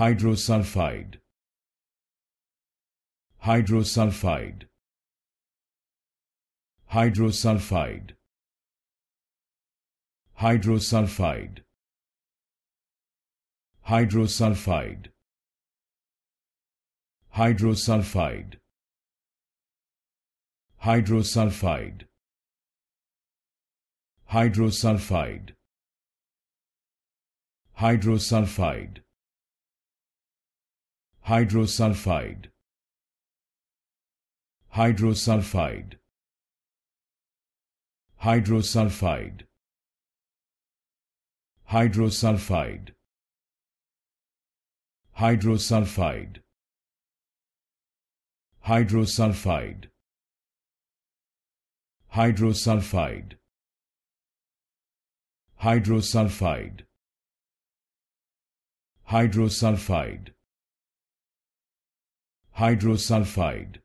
Hydrosulfide. Hydrosulfide. Hydrosulfide. Hydrosulfide. Hydrosulfide. Hydrosulfide. Hydrosulfide. Hydrosulfide. Hydrosulfide. Hydrosulfide. Hydrosulfide. Hydrosulfide. Hydrosulfide. Hydrosulfide. Hydrosulfide. Hydrosulfide. Hydrosulfide. Hydrosulfide. Hydrosulfide.